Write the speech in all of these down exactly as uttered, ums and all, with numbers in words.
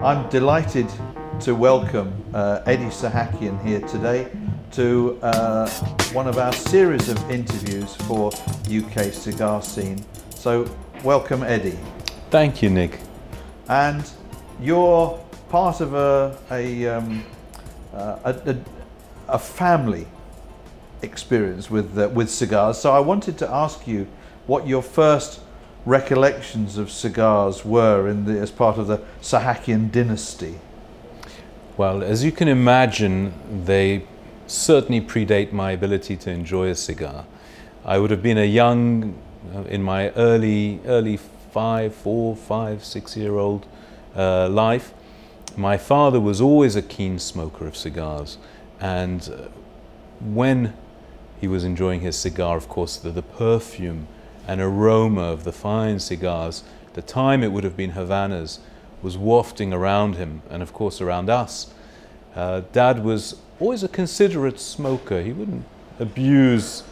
I'm delighted to welcome uh, Eddie Sahakian here today to uh, one of our series of interviews for U K Cigar Scene. So welcome, Eddie. Thank you, Nick. And you're part of a, a, um, uh, a, a family experience with, uh, with cigars, so I wanted to ask you what your first recollections of cigars were in the, as part of the Sahakian dynasty. Well, as you can imagine, they certainly predate my ability to enjoy a cigar. I would have been a young, in my early, early five, four, five, six-year-old uh, life. My father was always a keen smoker of cigars, and when he was enjoying his cigar, of course, the, the perfume and aroma of the fine cigars, the time it would have been Havanas, was wafting around him and, of course, around us. Uh, Dad was always a considerate smoker. He wouldn't abuse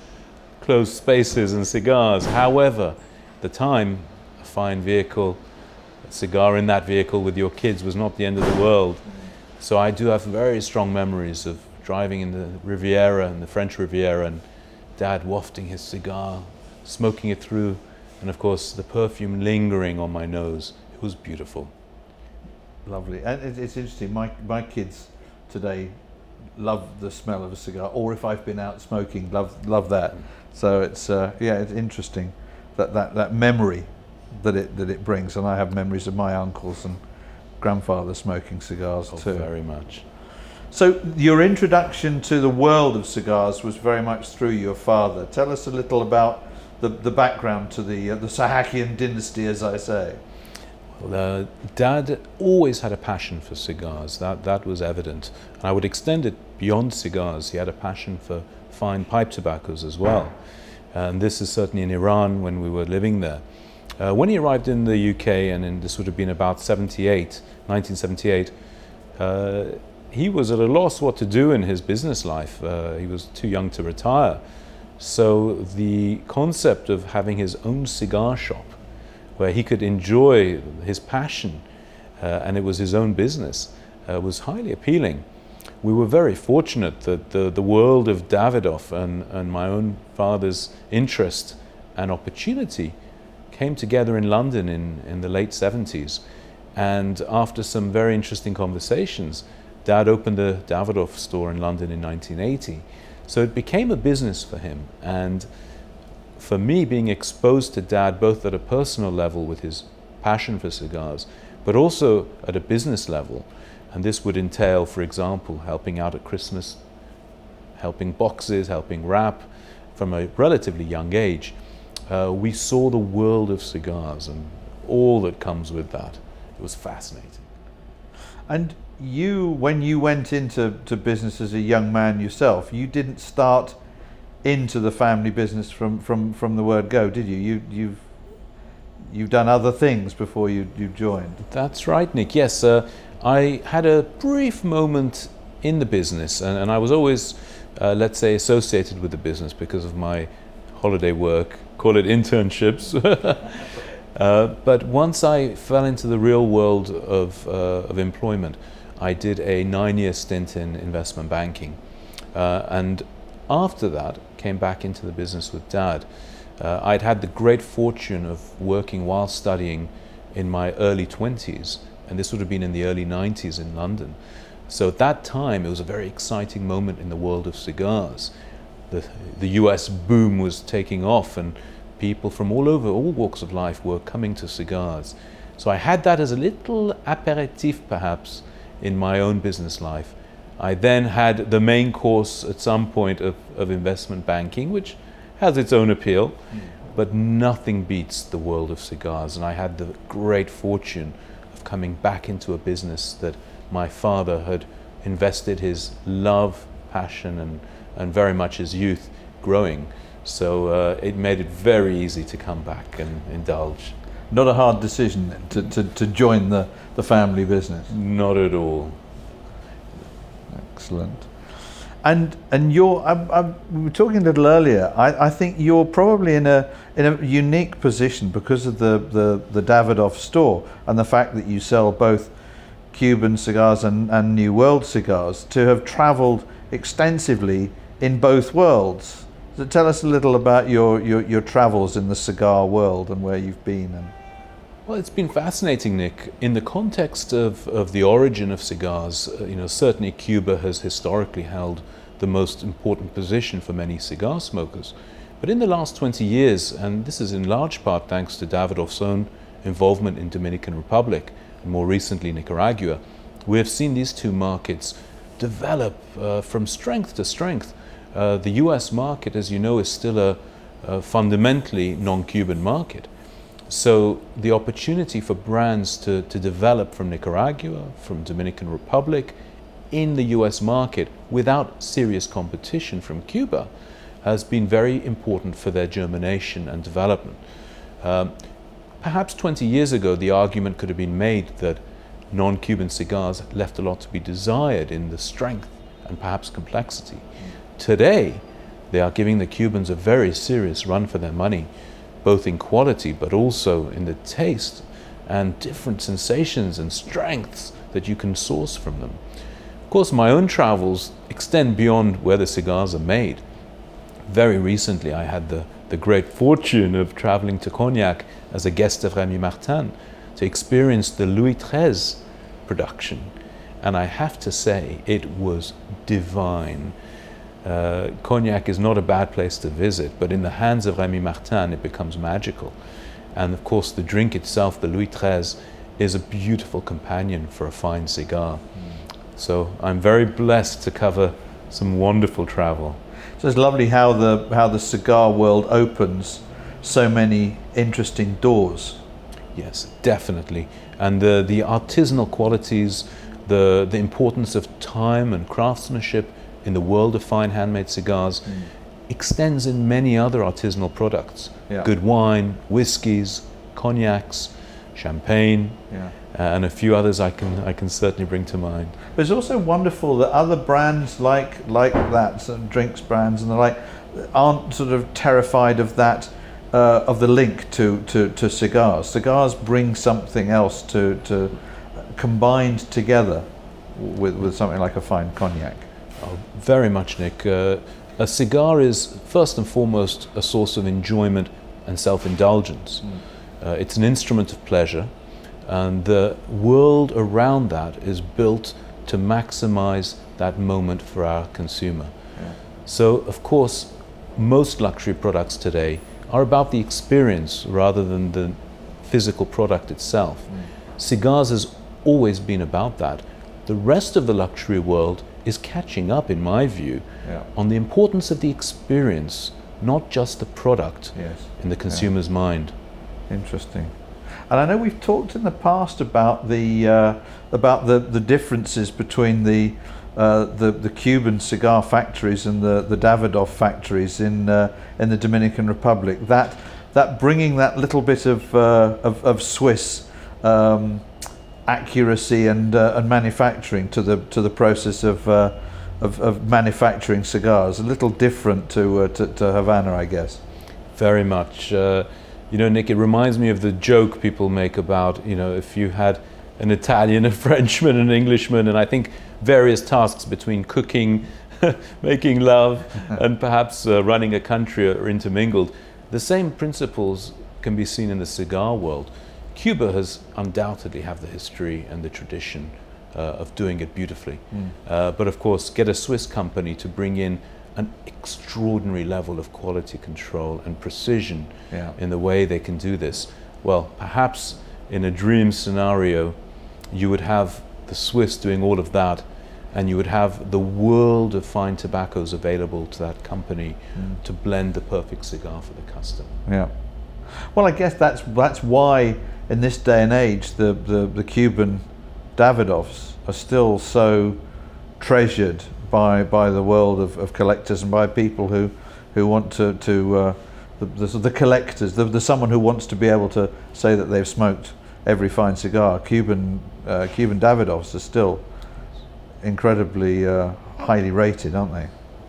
closed spaces and cigars. However, at the time, a fine vehicle, a cigar in that vehicle with your kids was not the end of the world. So I do have very strong memories of driving in the Riviera, in the French Riviera, and Dad wafting his cigar, smoking it through, and of course the perfume lingering on my nose. It was beautiful. Lovely. And it's interesting, my, my kids today love the smell of a cigar, or if I've been out smoking, love love that. So it's, uh, yeah, it's interesting that, that, that memory that it, that it brings, and I have memories of my uncles and grandfather smoking cigars oh, too. Very much. So your introduction to the world of cigars was very much through your father. Tell us a little about The, the background to the, uh, the Sahakian dynasty, as I say. Well, uh, Dad always had a passion for cigars, that, that was evident. And I would extend it beyond cigars. He had a passion for fine pipe tobaccos as well. And this is certainly in Iran when we were living there. Uh, when he arrived in the U K, and in, this would have been about seventy-eight, nineteen seventy-eight, uh, he was at a loss what to do in his business life. Uh, he was too young to retire. So the concept of having his own cigar shop where he could enjoy his passion uh, and it was his own business uh, was highly appealing. We were very fortunate that the, the world of Davidoff and, and my own father's interest and opportunity came together in London in, in the late seventies. And after some very interesting conversations, Dad opened a Davidoff store in London in nineteen eighty. So it became a business for him, and for me, being exposed to Dad both at a personal level with his passion for cigars, but also at a business level. And this would entail, for example, helping out at Christmas, helping boxes, helping wrap from a relatively young age. Uh, we saw the world of cigars and all that comes with that. It was fascinating. And you, when you went into to business as a young man yourself, you didn't start into the family business from, from, from the word go, did you? you? You've you've done other things before you, you joined. That's right, Nick. Yes, uh, I had a brief moment in the business, and, and I was always, uh, let's say, associated with the business because of my holiday work, call it internships. Uh, but once I fell into the real world of, uh, of employment, I did a nine-year stint in investment banking. Uh, and after that, came back into the business with Dad. Uh, I'd had the great fortune of working while studying in my early twenties, and this would have been in the early nineties in London. So at that time, it was a very exciting moment in the world of cigars. The, the U S boom was taking off, and people from all over, all walks of life, were coming to cigars. So I had that as a little aperitif, perhaps, in my own business life. I then had the main course at some point of, of investment banking, which has its own appeal, but nothing beats the world of cigars. And I had the great fortune of coming back into a business that my father had invested his love, passion, and, and very much his youth growing. So uh, it made it very easy to come back and indulge. Not a hard decision to, to, to join the, the family business? Not at all. Excellent. And and you're, I, I, we were talking a little earlier. I, I think you're probably in a in a unique position because of the, the the Davidoff store and the fact that you sell both Cuban cigars and and New World cigars, to have travelled extensively in both worlds. So tell us a little about your, your your travels in the cigar world and where you've been. And well, it's been fascinating, Nick. In the context of, of the origin of cigars, you know, certainly Cuba has historically held the most important position for many cigar smokers. But in the last twenty years, and this is in large part thanks to Davidoff's own involvement in Dominican Republic, and more recently Nicaragua, we have seen these two markets develop uh, from strength to strength. Uh, the U S market, as you know, is still a, a fundamentally non-Cuban market. So the opportunity for brands to, to develop from Nicaragua, from Dominican Republic, in the U S market without serious competition from Cuba has been very important for their germination and development. Um, perhaps twenty years ago the argument could have been made that non-Cuban cigars left a lot to be desired in the strength and perhaps complexity. Today they are giving the Cubans a very serious run for their money, both in quality but also in the taste and different sensations and strengths that you can source from them. Of course, my own travels extend beyond where the cigars are made. Very recently I had the, the great fortune of traveling to Cognac as a guest of Rémy Martin to experience the Louis the thirteenth production, and I have to say it was divine. Uh, Cognac is not a bad place to visit, but in the hands of Rémy Martin it becomes magical. And of course the drink itself, the Louis the thirteenth, is a beautiful companion for a fine cigar. Mm. So I'm very blessed to cover some wonderful travel. So it's lovely how the, how the cigar world opens so many interesting doors. Yes, definitely. And the, the artisanal qualities, the, the importance of time and craftsmanship in the world of fine handmade cigars mm. extends in many other artisanal products. Yeah. Good wine, whiskies, cognacs, champagne, yeah. uh, and a few others I can, I can certainly bring to mind. But it's also wonderful that other brands like, like that, sort of drinks brands and the like, aren't sort of terrified of that, uh, of the link to, to, to cigars. Cigars bring something else to, to combined together with, with something like a fine cognac. Oh, very much, Nick. Uh, a cigar is first and foremost a source of enjoyment and self-indulgence. Mm. Uh, it's an instrument of pleasure, and the world around that is built to maximize that moment for our consumer. Yeah. So, of course, most luxury products today are about the experience rather than the physical product itself. Mm. Cigars has always been about that. The rest of the luxury world is catching up, in my view, yeah. on the importance of the experience, not just the product yes. in the consumer's yeah. mind. Interesting. And I know we've talked in the past about the uh, about the, the differences between the, uh, the the Cuban cigar factories and the, the Davidoff factories in uh, in the Dominican Republic. That that bringing that little bit of uh, of, of Swiss Um, accuracy and uh, and manufacturing to the to the process of uh, of, of manufacturing cigars, a little different to uh, to, to Havana, I guess. Very much. Uh, you know, Nick, it reminds me of the joke people make about, you know, if you had an Italian, a Frenchman, an Englishman, and I think various tasks between cooking, making love, and perhaps uh, running a country are intermingled. The same principles can be seen in the cigar world. Cuba has undoubtedly have the history and the tradition uh, of doing it beautifully. Mm. Uh, but of course, get a Swiss company to bring in an extraordinary level of quality control and precision yeah. in the way they can do this. Well, perhaps in a dream scenario, you would have the Swiss doing all of that, and you would have the world of fine tobaccos available to that company mm. to blend the perfect cigar for the customer. Yeah. Well, I guess that's that's why, in this day and age, the, the, the Cuban Davidoffs are still so treasured by by the world of, of collectors and by people who who want to, to uh, the, the, the collectors, the, the someone who wants to be able to say that they've smoked every fine cigar. Cuban, uh, Cuban Davidoffs are still incredibly uh, highly rated, aren't they?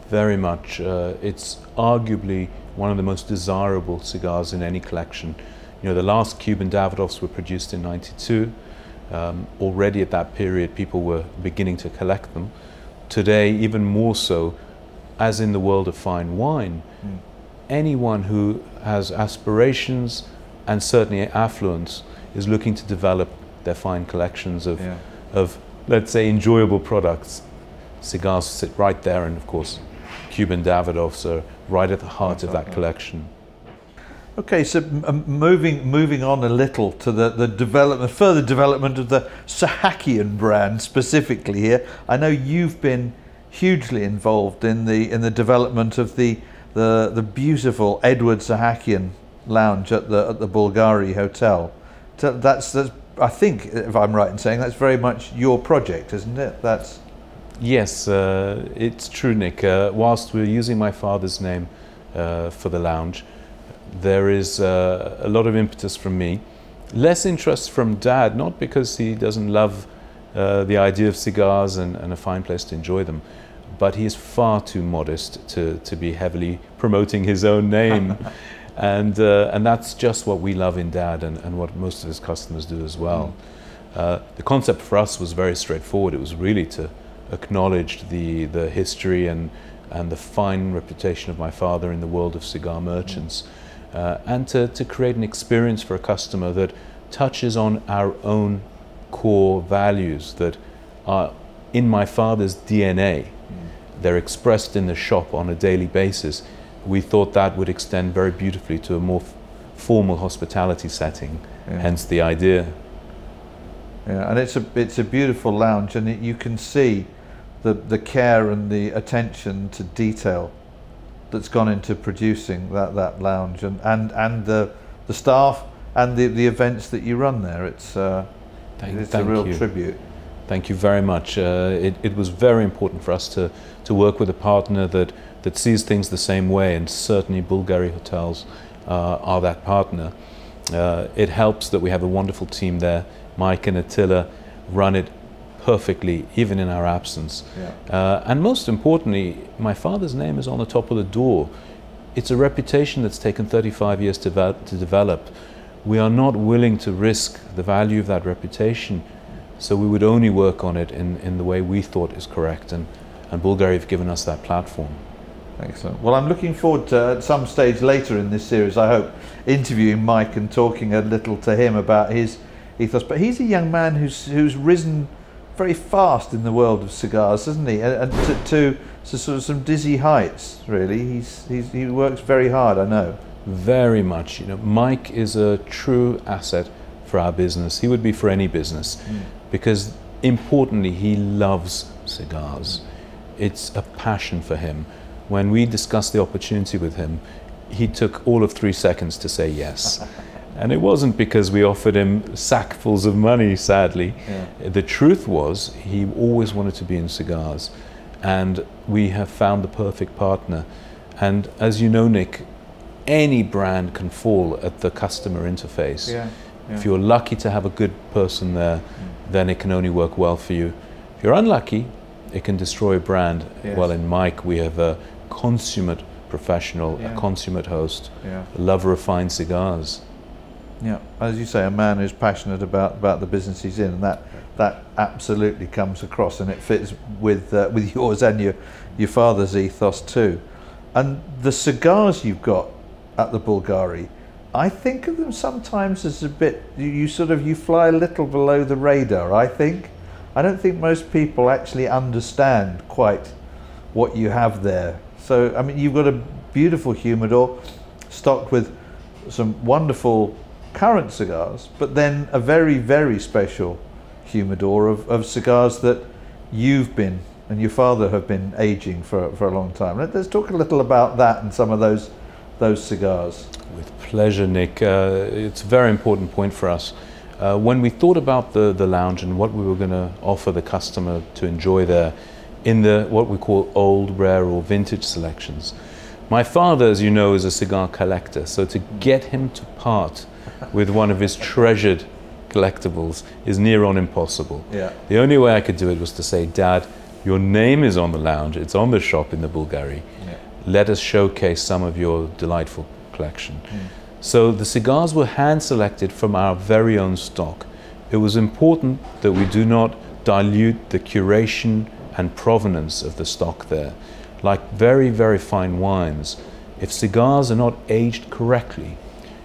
Very much. Uh, it's arguably one of the most desirable cigars in any collection. You know, the last Cuban Davidoffs were produced in ninety-two. Um, already at that period, people were beginning to collect them. Today, even more so, as in the world of fine wine, mm. anyone who has aspirations and certainly affluence is looking to develop their fine collections of, yeah. of, let's say, enjoyable products. Cigars sit right there, and of course, Cuban Davidoffs are right at the heart of that collection. Okay, so um, moving moving on a little to the, the development, further development of the Sahakian brand specifically here. I know you've been hugely involved in the in the development of the the, the beautiful Edward Sahakian lounge at the at the Bulgari Hotel. So that's that's I think, if I'm right in saying, that's very much your project, isn't it? That's yes, uh, it's true, Nick. Uh, whilst we're using my father's name uh, for the lounge, there is uh, a lot of impetus from me. Less interest from Dad, not because he doesn't love uh, the idea of cigars and, and a fine place to enjoy them, but he is far too modest to, to be heavily promoting his own name. and, uh, and that's just what we love in Dad, and, and what most of his customers do as well. Mm. Uh, the concept for us was very straightforward. It was really to acknowledge the, the history and, and the fine reputation of my father in the world of cigar merchants. Mm. Uh, and to, to create an experience for a customer that touches on our own core values that are in my father's D N A. Mm. They're expressed in the shop on a daily basis. We thought that would extend very beautifully to a more f formal hospitality setting, yeah. hence the idea. Yeah, and it's a, it's a beautiful lounge, and it, you can see the, the care and the attention to detail that's gone into producing that that lounge, and and and the the staff and the the events that you run there. It's uh, thank, it's thank a real you. tribute. Thank you very much. Uh, it it was very important for us to to work with a partner that that sees things the same way, and certainly Bulgari Hotels uh, are that partner. Uh, it helps that we have a wonderful team there. Mike and Attila run it perfectly, even in our absence. Yeah. Uh, and most importantly, my father's name is on the top of the door. It's a reputation that's taken thirty-five years to, to develop. We are not willing to risk the value of that reputation, so we would only work on it in, in the way we thought is correct, and, and Bulgari have given us that platform. Excellent. Well, I'm looking forward to, at some stage later in this series, I hope, interviewing Mike and talking a little to him about his ethos. But he's a young man who's, who's risen very fast in the world of cigars, isn't he? And, and to, to, to sort of some dizzy heights, really. He's, he's, he works very hard, I know. Very much. You know, Mike is a true asset for our business. He would be for any business, mm. because importantly, he loves cigars. It's a passion for him. When we discussed the opportunity with him, he took all of three seconds to say yes. And it wasn't because we offered him sackfuls of money, sadly. Yeah. The truth was, he always wanted to be in cigars, and we have found the perfect partner. And as you know, Nick, any brand can fall at the customer interface. Yeah. Yeah. If you're lucky to have a good person there, mm. then it can only work well for you. If you're unlucky, it can destroy a brand. Yes. Well, in Mike, we have a consummate professional, yeah. a consummate host, yeah. a lover of fine cigars. Yeah, as you say, a man who's passionate about about the business he's in, and that that absolutely comes across, and it fits with uh, with yours and your your father's ethos too. And the cigars you've got at the Bulgari, I think of them sometimes as a bit, you, you sort of you fly a little below the radar. I think I don't think most people actually understand quite what you have there. So I mean, you've got a beautiful humidor stocked with some wonderful current cigars, but then a very, very special humidor of, of cigars that you've been and your father have been aging for, for a long time. Let's talk a little about that and some of those those cigars. With pleasure, Nick. Uh, it's a very important point for us. Uh, when we thought about the, the lounge and what we were going to offer the customer to enjoy there in the what we call old, rare or vintage selections, my father, as you know, is a cigar collector, so to get him to part with one of his treasured collectibles is near on impossible. Yeah. The only way I could do it was to say, Dad, Your name is on the lounge, it's on the shop in the Bulgari. Yeah. Let us showcase some of your delightful collection. Mm. So the cigars were hand selected from our very own stock. It was important that we do not dilute the curation and provenance of the stock there. Like very, very fine wines, if cigars are not aged correctly,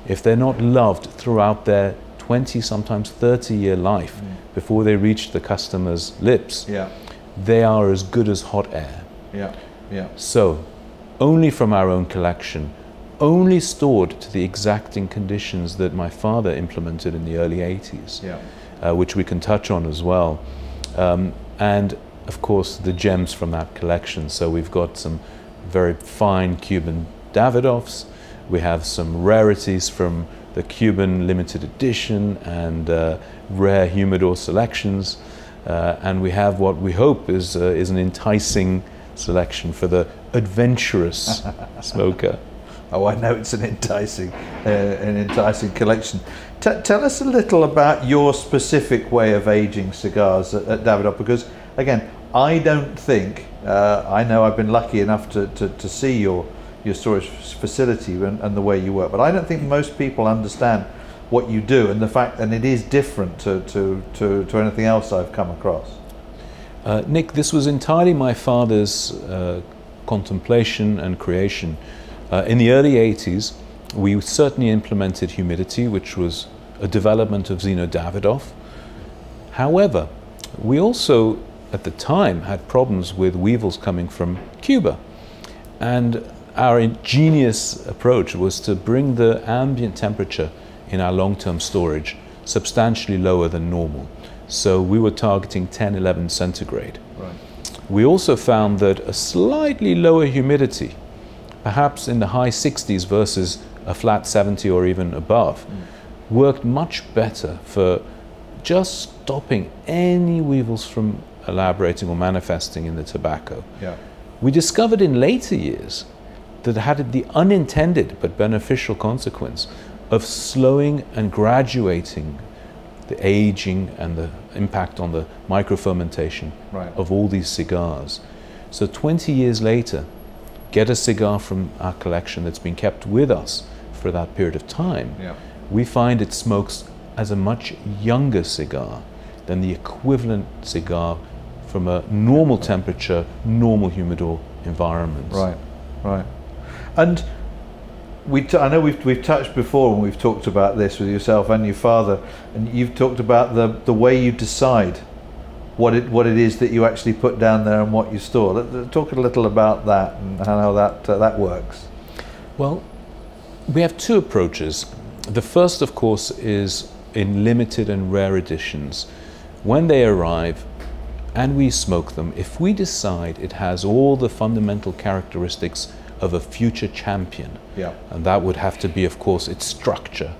if they're not loved throughout their twenty, sometimes thirty year life, mm. before they reach the customer's lips, yeah. they are as good as hot air. Yeah. Yeah. So, only from our own collection, only stored to the exacting conditions that my father implemented in the early eighties, yeah. uh, which we can touch on as well. Um, and of course, the gems from that collection. So we've got some very fine Cuban Davidoffs. We have some rarities from the Cuban limited edition and uh, rare humidor selections. Uh, and we have what we hope is, uh, is an enticing selection for the adventurous smoker. Oh, I know it's an enticing, uh, an enticing collection. T tell us a little about your specific way of aging cigars at, at Davidoff, because again, I don't think, uh, I know I've been lucky enough to, to, to see your, your storage facility and, and the way you work, but I don't think most people understand what you do and the fact, and it is different to, to, to, to anything else I've come across. Uh, Nick, this was entirely my father's uh, contemplation and creation. Uh, in the early eighties, we certainly implemented humidity, which was a development of Zino Davidoff. However, we also, at the time, had problems with weevils coming from Cuba. And our ingenious approach was to bring the ambient temperature in our long-term storage substantially lower than normal. So we were targeting ten, eleven centigrade. Right. We also found that a slightly lower humidity, perhaps in the high sixties versus a flat seventy or even above, mm. worked much better for just stopping any weevils from elaborating or manifesting in the tobacco. Yeah. We discovered in later years that it had the unintended but beneficial consequence of slowing and graduating the aging and the impact on the microfermentation right. of all these cigars. So twenty years later, get a cigar from our collection that's been kept with us for that period of time, yeah. we find it smokes as a much younger cigar than the equivalent cigar from a normal temperature, normal humidor environment. Right, right. And we t I know we've, we've touched before when we've talked about this with yourself and your father, and you've talked about the, the way you decide what it, what it is that you actually put down there and what you store. Let, talk a little about that and how that, uh, that works. Well, we have two approaches. The first, of course, is in limited and rare editions. When they arrive and we smoke them, if we decide it has all the fundamental characteristics of a future champion, yeah. and that would have to be, of course, its structure,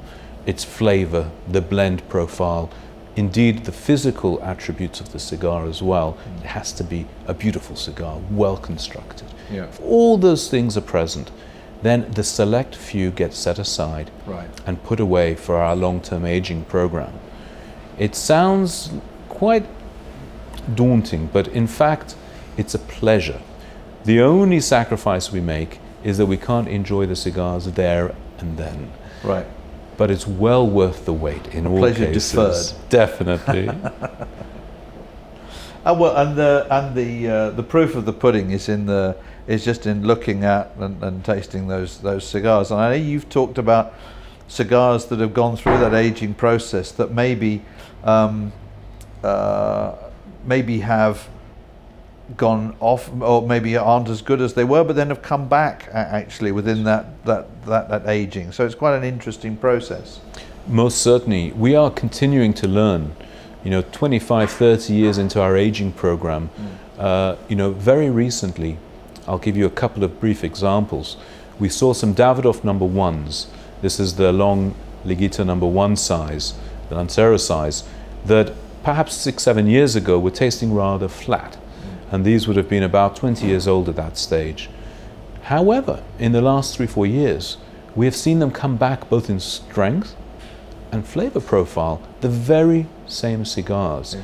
its flavor, the blend profile, indeed the physical attributes of the cigar as well, mm. it has to be a beautiful cigar, well constructed. Yeah. If all those things are present, then the select few get set aside right. and put away for our long-term aging program. It sounds quite daunting, but in fact, it's a pleasure. The only sacrifice we make is that we can't enjoy the cigars there and then. Right. But it's well worth the wait in a all pleasure cases. Deferred. Definitely. And well, and the and the uh, the proof of the pudding is in the. Is just in looking at and, and tasting those those cigars. And I know you've talked about cigars that have gone through that aging process that maybe um, uh, maybe have gone off or maybe aren't as good as they were, but then have come back actually within that that that, that aging. So it's quite an interesting process. Most certainly. We are continuing to learn. You know, twenty-five, thirty years into our aging program, mm. uh, you know, very recently, I'll give you a couple of brief examples. We saw some Davidoff number ones. This is the long Ligita number one size, the Lancero size, that perhaps six, seven years ago were tasting rather flat. And these would have been about twenty years old at that stage. However, in the last three, four years, we have seen them come back both in strength and flavor profile the very same cigars.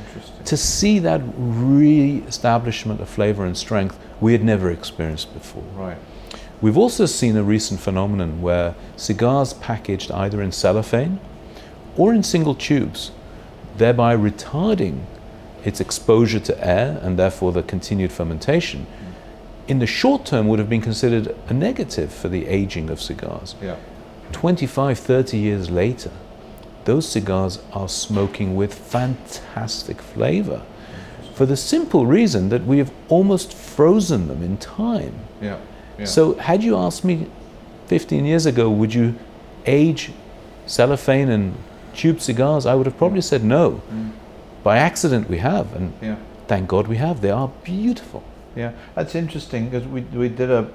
To see that re-establishment of flavor and strength we had never experienced before. Right. We've also seen a recent phenomenon where cigars packaged either in cellophane or in single tubes, thereby retarding its exposure to air and therefore the continued fermentation, in the short term would have been considered a negative for the aging of cigars. Yeah. twenty-five, thirty years later, those cigars are smoking with fantastic flavor for the simple reason that we have almost frozen them in time. Yeah. Yeah. So had you asked me fifteen years ago, would you age cellophane and tube cigars, I would have probably said no. Mm. By accident we have, and yeah. thank God we have. They are beautiful. Yeah, that's interesting because we, we did a,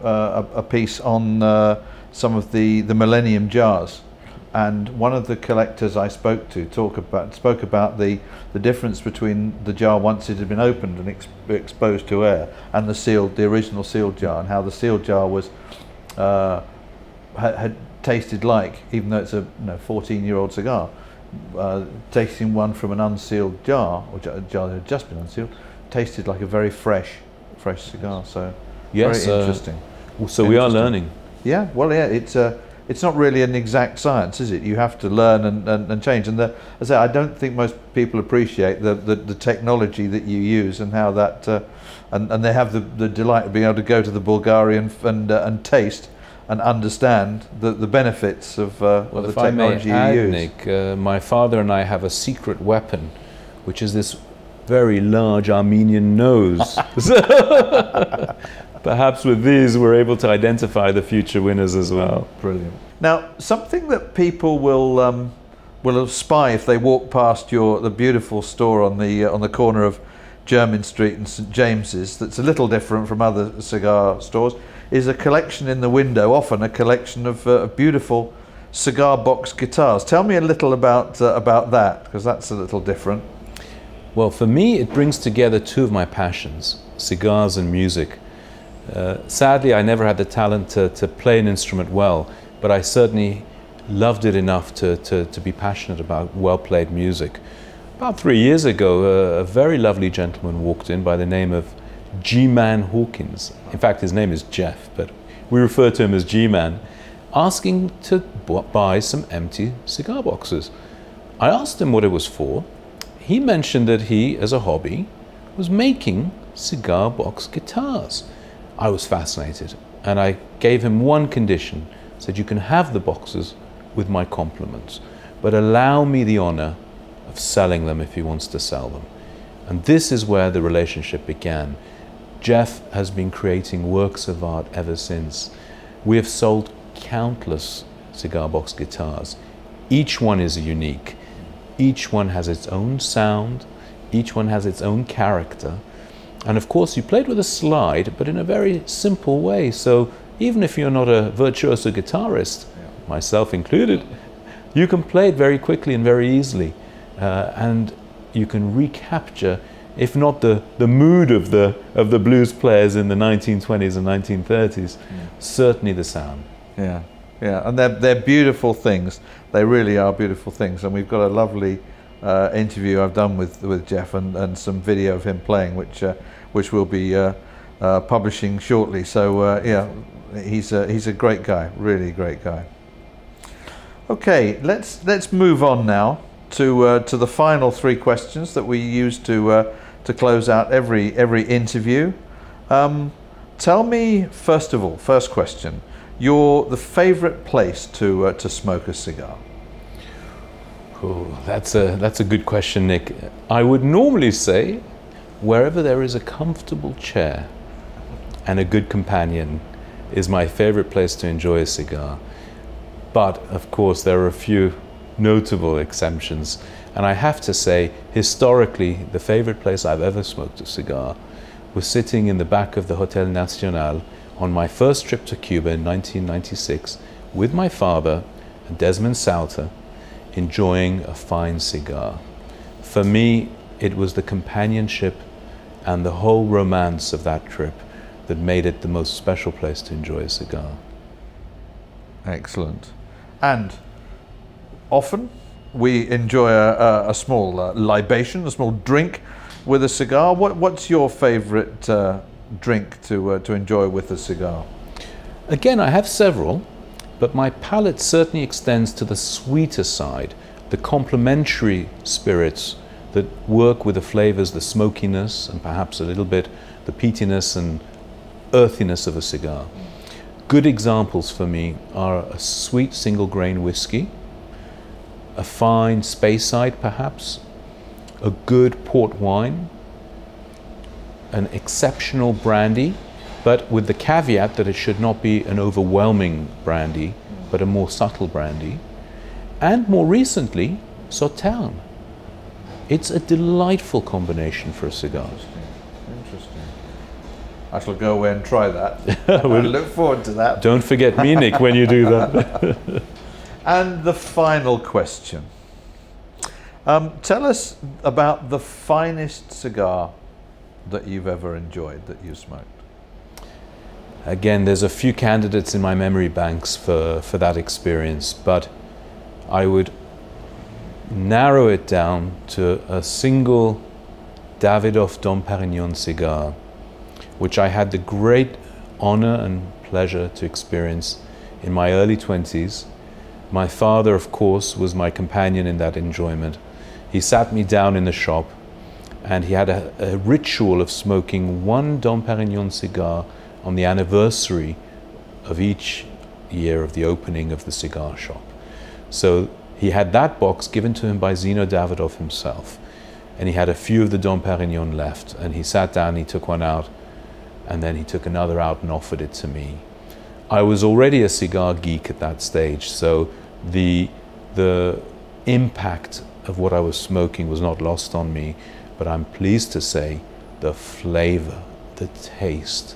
a, a piece on uh, some of the, the millennium jars, and one of the collectors I spoke to talk about, spoke about the, the difference between the jar once it had been opened and ex exposed to air and the sealed, the original sealed jar, and how the sealed jar was uh, had, had tasted like, even though it's a you know, fourteen year old cigar, uh, tasting one from an unsealed jar, or a jar that had just been unsealed, tasted like a very fresh fresh cigar. So yes, very uh, interesting. So we interesting. are learning. Yeah, well, yeah, it's a, it's not really an exact science, is it? You have to learn and, and, and change. And the, as I say, I don't think most people appreciate the, the, the technology that you use and how that, uh, and, and they have the, the delight of being able to go to the Bulgari and, and, uh, and taste and understand the, the benefits of, uh, well, of the technology add, you use. Nick, uh, my father and I have a secret weapon, which is this very large Armenian nose. Perhaps with these we're able to identify the future winners as well. Brilliant. Now, something that people will um, will spy if they walk past your the beautiful store on the uh, on the corner of Jermyn Street and Saint James's, that's a little different from other cigar stores, is a collection in the window, often a collection of, uh, of beautiful cigar box guitars. Tell me a little about uh, about that, because that's a little different. Well, for me, it brings together two of my passions, cigars and music. Uh, sadly, I never had the talent to, to play an instrument well, but I certainly loved it enough to, to, to be passionate about well-played music. About three years ago, uh, a very lovely gentleman walked in by the name of G-Man Hawkins. In fact, his name is Jeff, but we refer to him as G-Man, asking to buy some empty cigar boxes. I asked him what it was for. He mentioned that he, as a hobby, was making cigar box guitars. I was fascinated, and I gave him one condition. I said, you can have the boxes with my compliments, but allow me the honor of selling them if he wants to sell them. And this is where the relationship began. Jeff has been creating works of art ever since. We have sold countless cigar box guitars. Each one is unique. Each one has its own sound, each one has its own character, and of course you played with a slide, but in a very simple way. So even if you're not a virtuoso guitarist, yeah. myself included, you can play it very quickly and very easily, uh, and you can recapture, if not the the mood of the of the blues players in the nineteen twenties and nineteen thirties, yeah. certainly the sound. Yeah. Yeah, and they're, they're beautiful things. They really are beautiful things. And we've got a lovely uh, interview I've done with, with Jeff and, and some video of him playing, which, uh, which we'll be uh, uh, publishing shortly. So, uh, yeah, he's a, he's a great guy, really great guy. Okay, let's, let's move on now to, uh, to the final three questions that we use to, uh, to close out every, every interview. Um, tell me, first of all, first question, Your the favorite place to uh, to smoke a cigar? Oh, that's a that's a good question, Nick. I would normally say wherever there is a comfortable chair and a good companion is my favorite place to enjoy a cigar. But of course there are a few notable exemptions, and I have to say historically the favorite place I've ever smoked a cigar was sitting in the back of the Hotel Nacional on my first trip to Cuba in nineteen ninety-six with my father and Desmond Salter, enjoying a fine cigar. For me, it was the companionship and the whole romance of that trip that made it the most special place to enjoy a cigar. Excellent. And often we enjoy a, a small uh, libation, a small drink with a cigar. What, what's your favorite uh, drink to, uh, to enjoy with a cigar? Again, I have several, but my palate certainly extends to the sweeter side, the complementary spirits that work with the flavors, the smokiness, and perhaps a little bit the peatiness and earthiness of a cigar. Good examples for me are a sweet single grain whiskey, a fine Speyside perhaps, a good port wine, an exceptional brandy, but with the caveat that it should not be an overwhelming brandy, but a more subtle brandy. And more recently, Sauternes. It's a delightful combination for a cigar. Interesting. Interesting. I shall go away and try that. We'll look forward to that. Don't forget Munich when you do that. And the final question. Um, tell us about the finest cigar that you've ever enjoyed, that you smoked. Again, there's a few candidates in my memory banks for, for that experience, but I would narrow it down to a single Davidoff Dom Perignon cigar, which I had the great honor and pleasure to experience in my early twenties. My father, of course, was my companion in that enjoyment. He sat me down in the shop and he had a, a ritual of smoking one Dom Perignon cigar on the anniversary of each year of the opening of the cigar shop. So he had that box given to him by Zino Davidoff himself, and he had a few of the Dom Perignon left, and he sat down, he took one out, and then he took another out and offered it to me. I was already a cigar geek at that stage, so the, the impact of what I was smoking was not lost on me, but I'm pleased to say the flavor, the taste,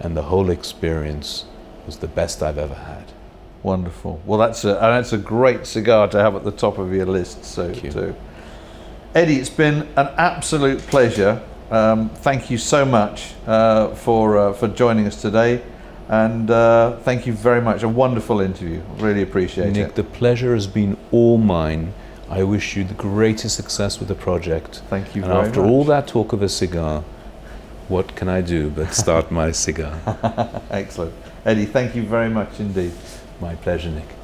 and the whole experience was the best I've ever had. Wonderful. Well, that's a, and that's a great cigar to have at the top of your list, so thank you. Too. Eddie, it's been an absolute pleasure. Um, thank you so much uh, for, uh, for joining us today. And uh, thank you very much. A wonderful interview. Really appreciate it. Nick, the pleasure has been all mine. I wish you the greatest success with the project. Thank you very much. And after all that talk of a cigar, what can I do but start my cigar? Excellent. Eddie, thank you very much indeed. My pleasure, Nick.